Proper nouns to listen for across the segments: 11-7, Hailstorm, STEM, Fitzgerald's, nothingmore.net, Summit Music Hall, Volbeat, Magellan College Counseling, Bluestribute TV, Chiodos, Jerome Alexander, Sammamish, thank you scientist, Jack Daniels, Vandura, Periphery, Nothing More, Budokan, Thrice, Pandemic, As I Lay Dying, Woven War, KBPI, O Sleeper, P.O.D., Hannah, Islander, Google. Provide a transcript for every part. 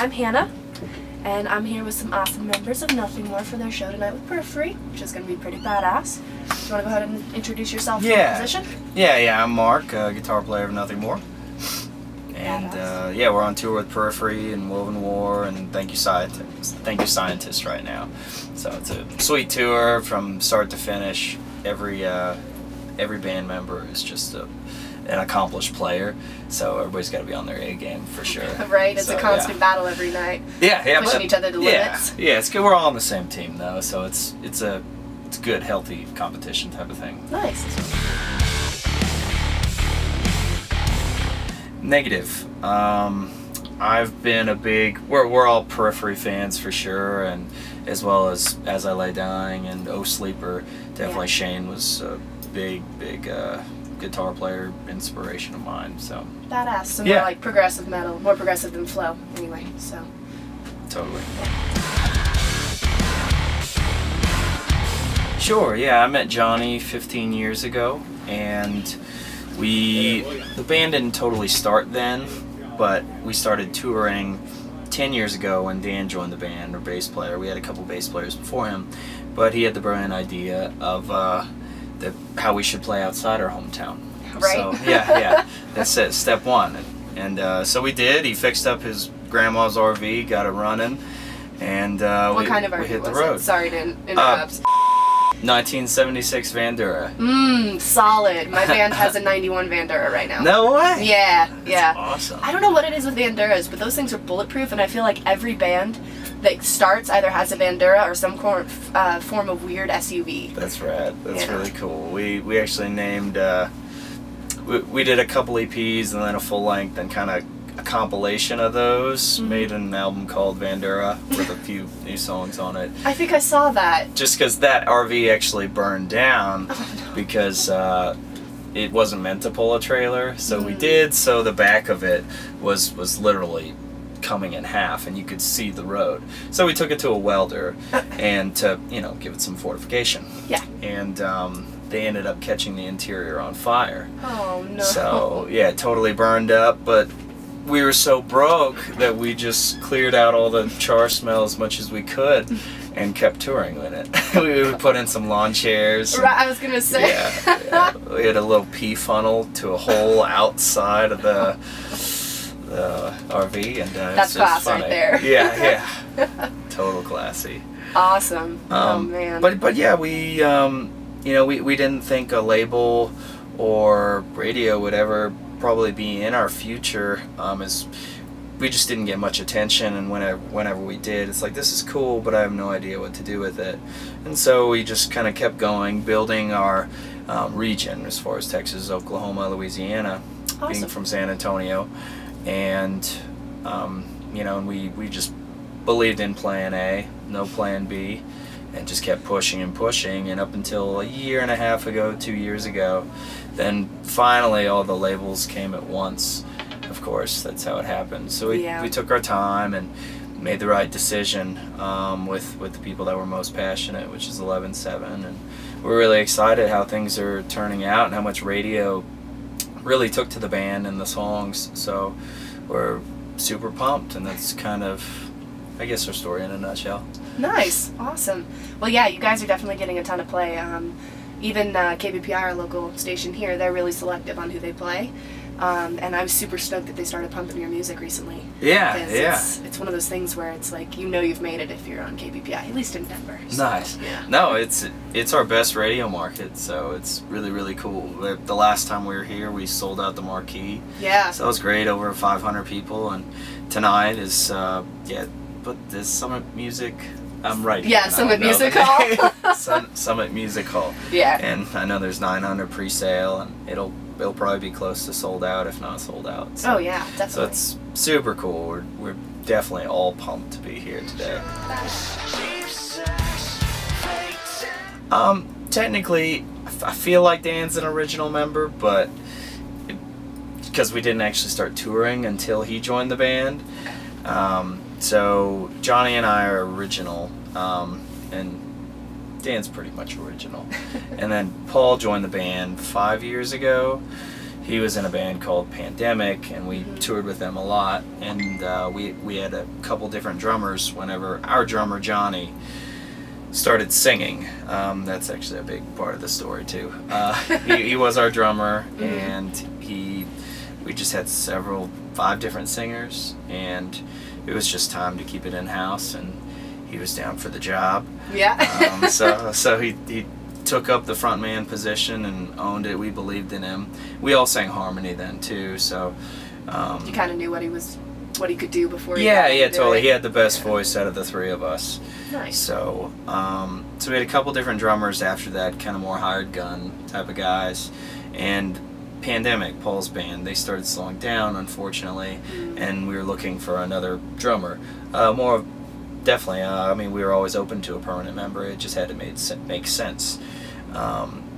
I'm Hannah, and I'm here with some awesome members of Nothing More for their show tonight with Periphery, which is going to be pretty badass. Do you want to go ahead and introduce yourself to the position? Yeah, I'm Mark, guitar player of Nothing More. And yeah, we're on tour with Periphery and Woven War and Thank You Scientist right now. So it's a sweet tour from start to finish. Every band member is just an accomplished player, so everybody's got to be on their A game for sure. Right, it's a constant battle every night. Yeah, pushing each other to limits. Yeah, it's good. We're all on the same team though, so it's good, healthy competition type of thing. Nice. Negative. I've been a big. We're all Periphery fans for sure, and as well as I Lay Dying and O Sleeper. Definitely, Shane was a big guitar player inspiration of mine. So badass. So more like progressive metal, more progressive than Flow. Anyway, so totally. Sure. Yeah, I met Johnny 15 years ago, and the band didn't totally start then, but we started touring 10 years ago when Dan joined the band, our bass player. We had a couple bass players before him, but he had the brilliant idea of how we should play outside our hometown. Right. So, yeah, that's it, step one. And so we did. He fixed up his grandma's RV, got it running, and we hit the road. Sorry to interrupt. 1976 Vandura. Solid. My band has a 91 Vandura right now. No way. Yeah. That's awesome. I don't know what it is with Vanduras, but those things are bulletproof, and I feel like every band that starts either has a Vandura or some form of weird SUV. That's rad. That's really cool. We actually named we did a couple EPs and then a full length and kind of a compilation of those, made an album called Vandura with a few new songs on it. I think I saw that. Just because that RV actually burned down because it wasn't meant to pull a trailer, so we did. So the back of it was literally coming in half, and you could see the road. So we took it to a welder and to give it some fortification. Yeah. And they ended up catching the interior on fire. Oh no. So yeah, it totally burned up, but we were so broke that we just cleared out all the char smell as much as we could and kept touring with it. We would put in some lawn chairs. Right, I was going to say. Yeah, we had a little pee funnel to a hole outside of the RV. And that's class right there. Yeah. Total classy. Awesome. Oh, man. But yeah, we, we didn't think a label or radio would ever probably be in our future. We just didn't get much attention, and whenever we did, it's like, this is cool, but I have no idea what to do with it. And so we just kind of kept going, building our region as far as Texas, Oklahoma, Louisiana, being from San Antonio, and we just believed in plan A, no plan B, and just kept pushing and pushing, and up until a year and a half ago, 2 years ago, then finally all the labels came at once. Of course, that's how it happened. So we took our time and made the right decision with the people that were most passionate, which is 11-7, and we're really excited how things are turning out and how much radio really took to the band and the songs. So we're super pumped, and that's kind of, I guess, our story in a nutshell. Nice. Awesome. Well, yeah, you guys are definitely getting a ton of play. Even KBPI, our local station here, they're really selective on who they play. And I was super stoked that they started pumping your music recently. Yeah. It's one of those things where it's like, you've made it if you're on KBPI, at least in Denver. So, nice. Yeah. No, it's our best radio market, so it's really, really cool. The last time we were here, we sold out the marquee. Yeah. So it was great, over 500 people, and tonight is, but this Summit Music, I'm right. Yeah, Summit Music Hall. Summit Music Hall. Yeah. And I know there's 900 pre-sale, and it'll probably be close to sold out, if not sold out. So. Oh yeah, definitely. So it's super cool. We're definitely all pumped to be here today. Technically, I feel like Dan's an original member, but because we didn't actually start touring until he joined the band. So Johnny and I are original, and Dan's pretty much original. And then Paul joined the band 5 years ago. He was in a band called Pandemic, and we toured with them a lot. And we had a couple different drummers whenever our drummer, Johnny, started singing. That's actually a big part of the story, too. He was our drummer, and we just had five different singers, and it was just time to keep it in-house, and he was down for the job. Yeah. So he took up the front man position and owned it. We believed in him. We all sang harmony then too, so you kind of knew what he could do before he got totally. He had the best voice out of the three of us. Nice. So so we had a couple different drummers after that, kind of more hired gun type of guys, and Pandemic, Paul's band, they started slowing down, unfortunately, and we were looking for another drummer. Definitely. I mean, we were always open to a permanent member. It just had to make sense.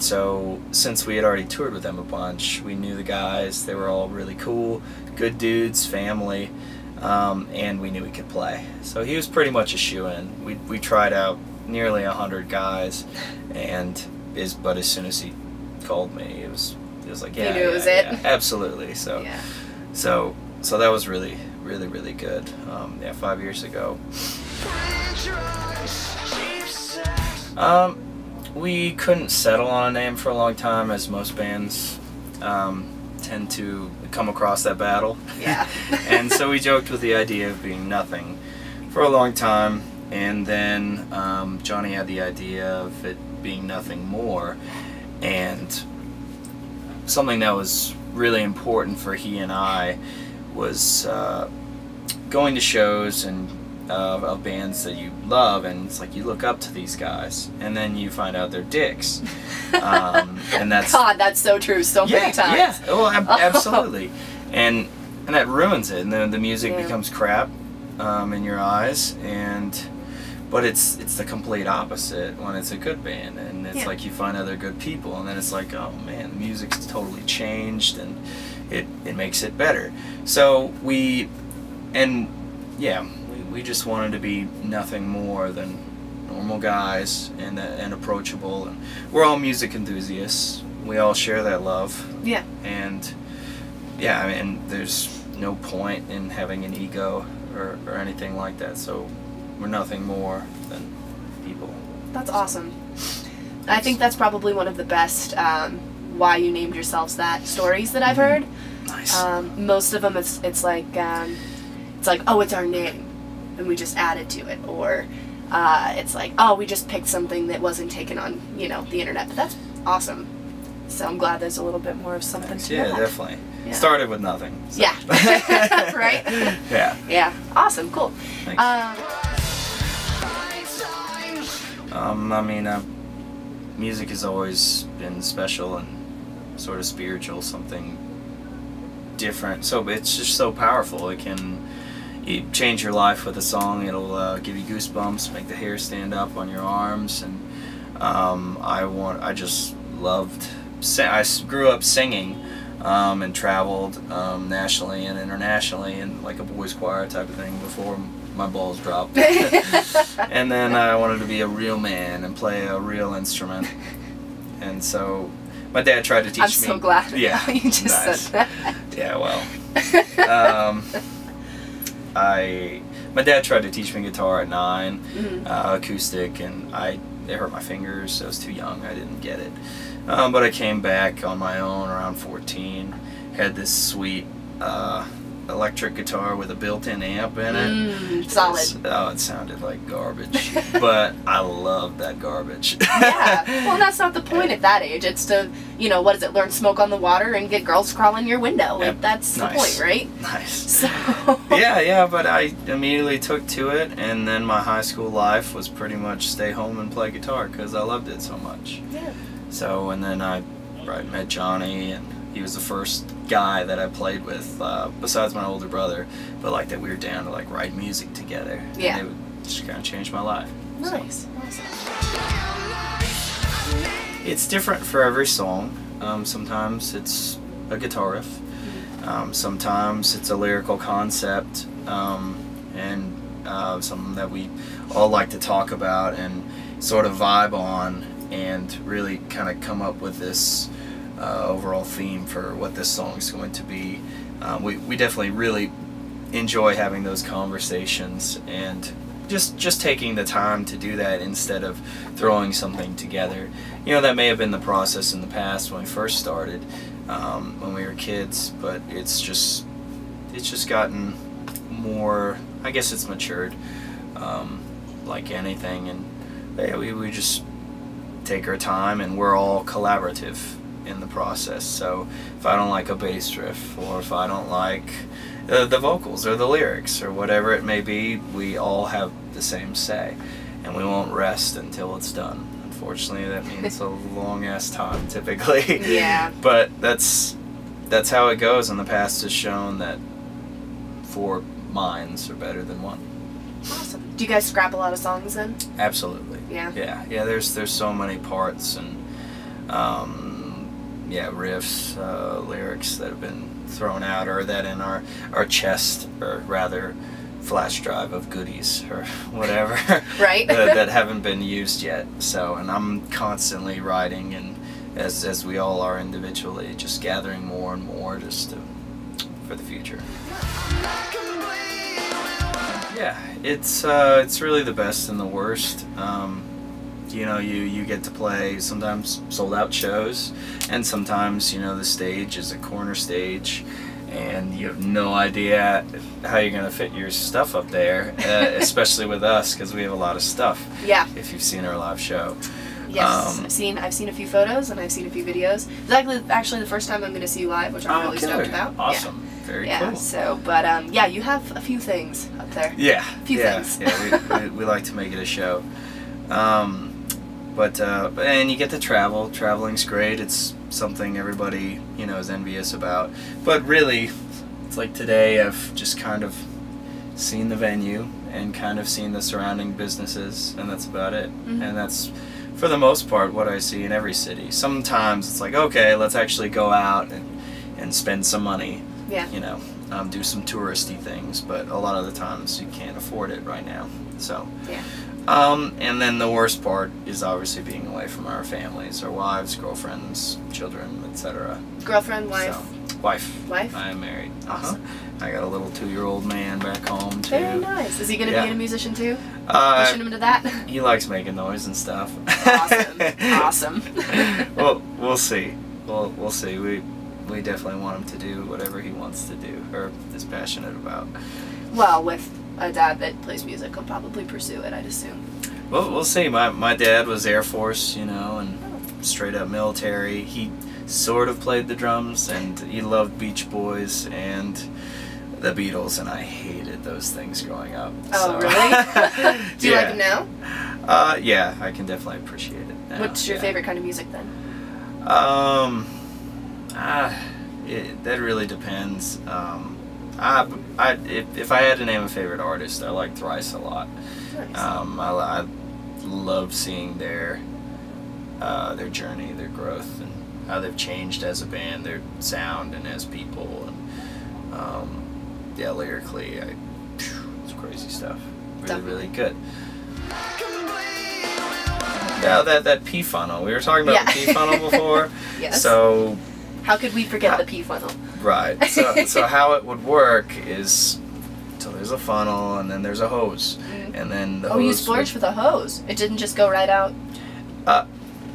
So since we had already toured with them a bunch, we knew the guys. They were all really cool, good dudes, family, and we knew he could play. So he was pretty much a shoo-in. We tried out nearly 100 guys, but as soon as he called me, it was like, yeah, it was absolutely. So yeah. So that was really good. 5 years ago. We couldn't settle on a name for a long time, as most bands tend to come across that battle. Yeah. And so we joked with the idea of being Nothing for a long time, and then Johnny had the idea of it being Nothing More, and something that was really important for he and I was going to shows and of bands that you love, and it's like you look up to these guys, and then you find out they're dicks. And that's God, that's so true. So many times. Yeah, well, absolutely, and that ruins it, and then the music becomes crap in your eyes, but it's the complete opposite when it's a good band, and it's like you find other good people, and then it's like, oh man, the music's totally changed, and it makes it better. So we just wanted to be nothing more than normal guys and approachable, and we're all music enthusiasts. We all share that love. Yeah. And yeah, I mean, there's no point in having an ego or anything like that. So we're nothing more than people. That's awesome. I think that's probably one of the best why you named yourselves that stories that I've heard. Nice. Most of them, it's like, oh, it's our name, and we just added to it, or it's like, oh, we just picked something that wasn't taken on, you know, the internet. But that's awesome. So I'm glad there's a little bit more of something to that. Definitely. Yeah. Started with nothing. So. Yeah. Right. Yeah. Yeah. Awesome. Cool. Thanks. I mean, music has always been special and sort of spiritual, something different. So it's just so powerful. It can change your life with a song. It'll give you goosebumps, make the hair stand up on your arms, and I just loved. I grew up singing and traveled nationally and internationally, and like a boys' choir type of thing before my balls dropped. And then I wanted to be a real man and play a real instrument. And so my dad tried to teach me. I'm so glad. Yeah. You just said that. Yeah, well. My dad tried to teach me guitar at 9, acoustic, and it hurt my fingers. I was too young. I didn't get it. But I came back on my own around 14, had this sweet electric guitar with a built-in amp in it. Solid. It sounded like garbage, but I loved that garbage. Yeah, well, that's not the point at that age. It's to, you know, what is it, learn smoke on the water and get girls crawling your window. Like, that's nice. The point, right? Nice. So. Yeah, but I immediately took to it, and then my high school life was pretty much stay home and play guitar because I loved it so much. Yeah. So, and then I met Johnny, and he was the first guy that I played with, besides my older brother, but like that we were down to like write music together. Yeah. And it just kind of changed my life. Nice. So. Awesome. It's different for every song. Sometimes it's a guitar riff. Sometimes it's a lyrical concept, and something that we all like to talk about and sort of vibe on, and really kind of come up with this overall theme for what this song's going to be. We definitely really enjoy having those conversations and just taking the time to do that instead of throwing something together. You know, that may have been the process in the past when we first started, when we were kids, but it's just gotten more, I guess it's matured, like anything, and yeah, we just take our time, and we're all collaborative in the process. So if I don't like a bass riff, or if I don't like the vocals or the lyrics or whatever it may be, we all have the same say, and we won't rest until it's done. Unfortunately, that means a long ass time typically. Yeah. But that's how it goes, and the past has shown that four minds are better than one. Awesome. Do you guys scrap a lot of songs then? Absolutely. Yeah. Yeah. Yeah. There's so many parts and yeah, riffs, lyrics that have been thrown out, or that in our chest, or rather flash drive of goodies or whatever, right? that haven't been used yet. So, and I'm constantly writing, and as we all are individually, just gathering more and more just for the future. Yeah, it's really the best and the worst. You know, you get to play sometimes sold out shows, and sometimes, you know, the stage is a corner stage and you have no idea how you're going to fit your stuff up there, especially with us, because we have a lot of stuff. Yeah. If you've seen our live show. Yes, I've seen a few photos and I've seen a few videos. Exactly, actually the first time I'm going to see you live, which I'm really stoked about. Awesome. Yeah. Very cool. So, but yeah, you have a few things up there. Yeah. A few things. Yeah, we like to make it a show. And you get to travel. Traveling's great. It's something everybody, you know, is envious about. But really, it's like today I've just kind of seen the venue and kind of seen the surrounding businesses, and that's about it. Mm-hmm. And that's, for the most part, what I see in every city. Sometimes it's like, okay, let's actually go out and spend some money. Yeah. You know, do some touristy things. But a lot of the times you can't afford it right now. So. Yeah. And then the worst part is obviously being away from our families, our wives, girlfriends, children, etc. Girlfriend, wife? So, wife. Wife? I am married. Awesome. I got a little 2-year-old man back home, too. Very nice. Is he going to be a musician, too? Pushing him into that? He likes making noise and stuff. Awesome. Awesome. Well, we'll see. We'll see. We definitely want him to do whatever he wants to do, or is passionate about. Well, with a dad that plays music, will probably pursue it, I'd assume. Well, we'll see. My dad was Air Force, you know, and straight up military. He sort of played the drums, and he loved Beach Boys and the Beatles, and I hated those things growing up. Oh, so. Really? Do you like them now? Yeah, I can definitely appreciate it now. What's your favorite kind of music then? That really depends. If I had to name a favorite artist, I like Thrice a lot. Nice. I love seeing their journey, their growth, and how they've changed as a band, their sound, and as people. And yeah, lyrically, it's crazy stuff. Really, really good. Now that P funnel, we were talking about the P funnel before. Yes. So. How could we forget the P funnel? Right. So how it would work is, so there's a funnel and then there's a hose, and then the hose. Oh, you splurged with a hose. It didn't just go right out.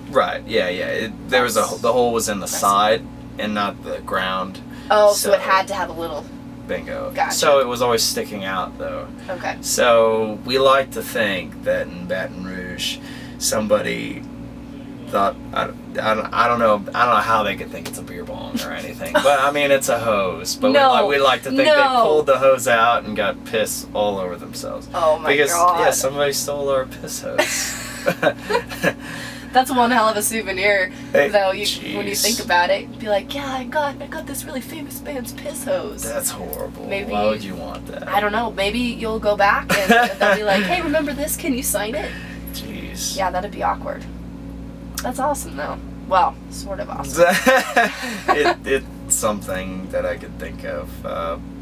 Right. Yeah. The hole was in the side and not the ground. Oh, so it had to have a little. Bingo. Gotcha. So it was always sticking out though. Okay. So we like to think that in Baton Rouge, somebody. I don't know how they could think it's a beer bong or anything, but I mean it's a hose. But we like to think they pulled the hose out and got piss all over themselves. Oh my god! Yeah, somebody stole our piss hose. That's one hell of a souvenir, though. When you think about it, you'd be like, yeah, I got this really famous band's piss hose. That's horrible. Maybe, why would you want that? I don't know. Maybe you'll go back and they'll be like, hey, remember this? Can you sign it? Jeez. Yeah, that'd be awkward. That's awesome, though. Well, sort of awesome. It's something that I could think of.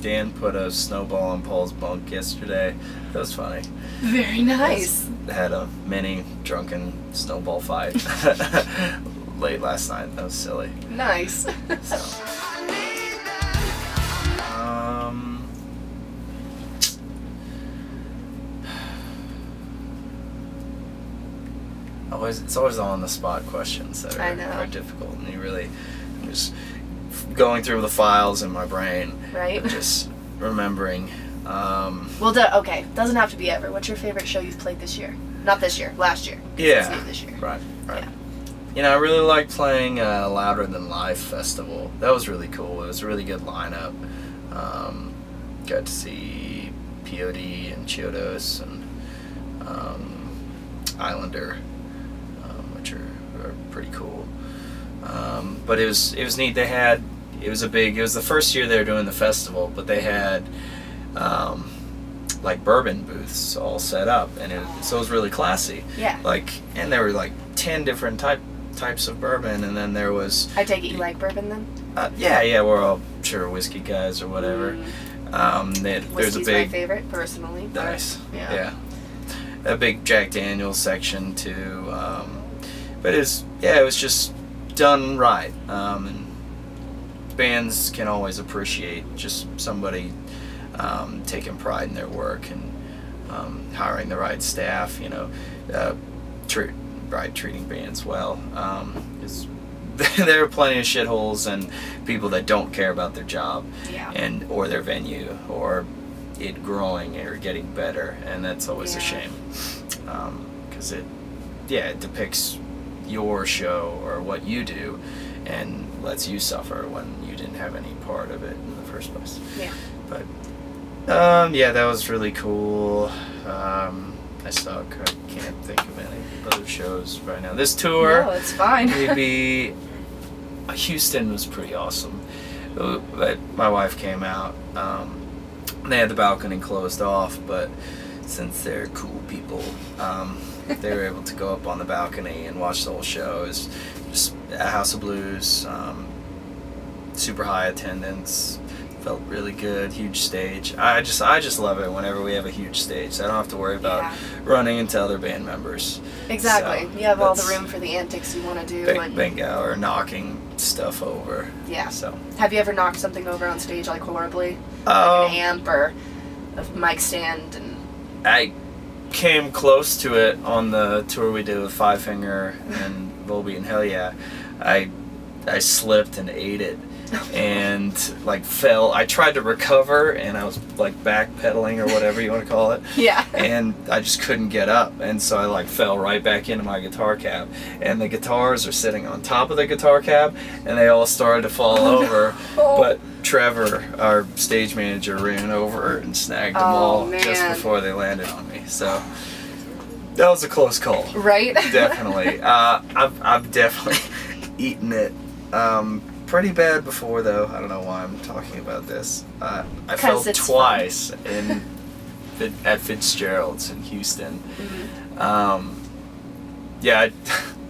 Dan put a snowball in Paul's bunk yesterday. That was funny. Very nice. Had a mini drunken snowball fight. late last night. That was silly. Nice. So. It's always on the spot questions that are difficult, and you really just going through the files in my brain, right? And just remembering. Okay, doesn't have to be ever. What's your favorite show you've played this year? Not this year, last year. Yeah. This year. Right. Right. Yeah. You know, I really liked playing Louder Than Live Festival. That was really cool. It was a really good lineup. Got to see P.O.D. and Chiodos and Islander. Are pretty cool, but it was neat. They had it was the first year they were doing the festival, but they had like bourbon booths all set up, and so it was really classy. Yeah. Like, and there were like 10 different types of bourbon, and then there was. I take it you like bourbon then? Yeah, we're all sure whiskey guys or whatever. There's a big. My favorite personally. Nice. Yeah. A big Jack Daniels section too. But it was just done right, and bands can always appreciate just somebody taking pride in their work and hiring the right staff. You know, treating bands well. There are plenty of shitholes and people that don't care about their job, yeah, and or their venue or it growing or getting better, and that's always a shame, because it depicts your show or what you do and lets you suffer when you didn't have any part of it in the first place. Yeah. But that was really cool. I suck. I can't think of any other shows right now. This tour. No, it's fine. Maybe Houston was pretty awesome. But my wife came out. They had the balcony closed off, but since they're cool people, they were able to go up on the balcony and watch the whole show. It was just a House of Blues, super high attendance, felt really good, huge stage. I just love it whenever we have a huge stage, so I don't have to worry about running into other band members. Exactly. So you have all the room for the antics you want to do. Bingo, or knocking stuff over. Yeah. So. Have you ever knocked something over on stage, like, horribly? Like an amp or a mic stand? And I came close to it on the tour we did with Five Finger and Volbeat and Hell Yeah. I slipped and ate it and like fell. I tried to recover and I was like backpedaling or whatever you want to call it. Yeah. And I just couldn't get up, and so I like fell right back into my guitar cab, and the guitars are sitting on top of the guitar cab and they all started to fall over. Oh. But Trevor, our stage manager, ran over and snagged them all just before they landed on me. So that was a close call. Right? Definitely. I've definitely eaten it pretty bad before, though. I don't know why I'm talking about this. I fell twice at Fitzgerald's in Houston. Mm-hmm.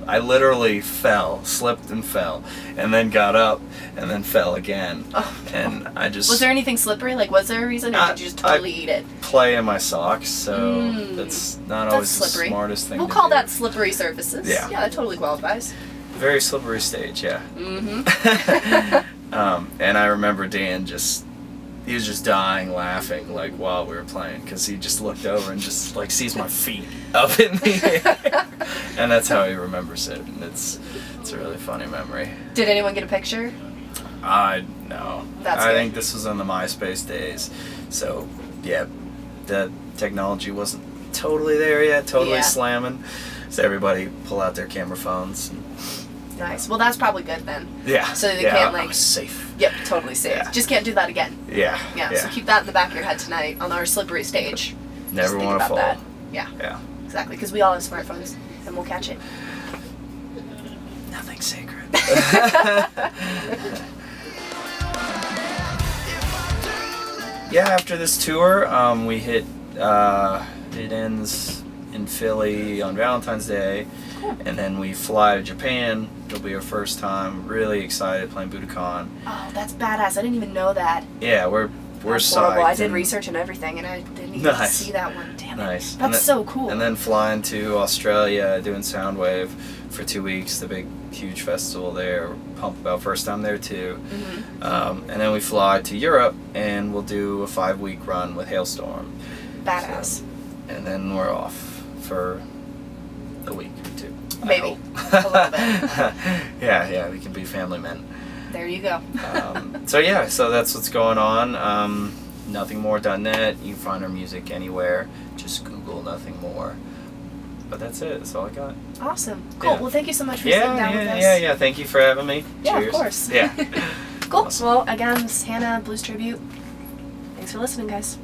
I literally slipped and fell, and then got up, and then fell again. Oh. And I just... Was there anything slippery? Like, was there a reason, or did you just totally eat it? Play in my socks, so that's not always slippery. The smartest thing to do. We'll call that slippery surfaces. Yeah. Yeah, that totally qualifies. Very slippery stage, yeah. Mm-hmm. And I remember Dan just... He was just dying laughing, like, while we were playing, because he just looked over and just, like, sees my feet up in the air. And that's how he remembers it, and it's a really funny memory. Did anyone get a picture? No. I think this was in the MySpace days, so, yeah, the technology wasn't totally there yet, slamming, so everybody pull out their camera phones. Nice. Well, that's probably good then. Yeah. So they can't like. Safe. Yep, totally safe. Yeah. Just can't do that again. Yeah. Yeah. So keep that in the back of your head tonight on our slippery stage. Never want to fall. That. Yeah. Yeah. Exactly, because we all have smartphones and we'll catch it. Nothing sacred. Yeah. After this tour, we hit. It ends in Philly on Valentine's Day. And then we fly to Japan. It'll be our first time. Really excited, playing Budokan. Oh, that's badass! I didn't even know that. Yeah, we're psyched. I did research and everything, and I didn't even see that one. Damn it! Nice. That's so cool. And then flying to Australia, doing Soundwave, for 2 weeks, the big huge festival there. Pump about first time there too. Mm-hmm. And then we fly to Europe and we'll do a 5-week run with Hailstorm. Badass. So, and then we're off for a week or two. Maybe a little bit. yeah, we can be family men. There you go. So yeah, so that's what's going on. Nothingmore.net. You can find our music anywhere. Just Google Nothing More. But that's it. That's all I got. Awesome. Cool. Yeah. Well, thank you so much for sitting down with us. Yeah. Thank you for having me. Yeah, cheers. Of course. Yeah. Cool. Awesome. Well, again, this is Hannah, Blues Tribute. Thanks for listening, guys.